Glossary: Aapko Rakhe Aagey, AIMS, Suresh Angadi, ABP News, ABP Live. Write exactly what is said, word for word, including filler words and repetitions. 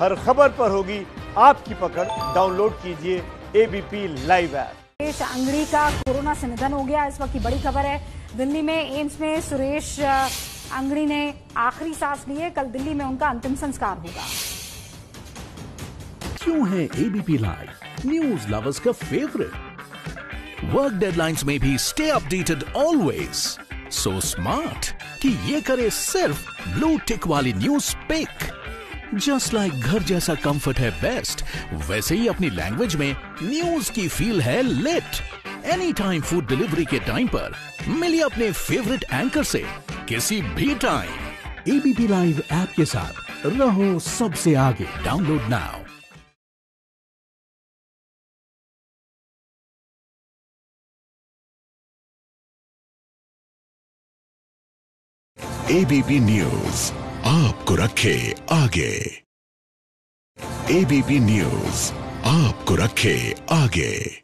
हर खबर पर होगी आपकी पकड़। डाउनलोड कीजिए ABP live app. Suresh Angadi का कोरोना से निधन हो गया, इस वक्त की बड़ी खबर है। दिल्ली में एम्स में सुरेश अंगड़ी ने आखिरी सांस लिए, कल दिल्ली में उनका अंतिम संस्कार होगा। क्यों है एबीपी लाइव न्यूज लवर्स का फेवरेट। वर्क डेडलाइंस में भी stay updated always. So smart कि ये करे सिर्फ ब्लू टिक वाली news pick. Just like like घर जैसा कंफर्ट है बेस्ट, वैसे ही अपनी लैंग्वेज में न्यूज की फील है late. Any time food delivery के टाइम पर मिलिए अपने फेवरेट एंकर से किसी भी टाइम। एबीपी लाइव ऐप के साथ रहो सबसे आगे। Download now. एबीपी न्यूज आपको रखे आगे। एबीपी न्यूज़ आपको रखे आगे।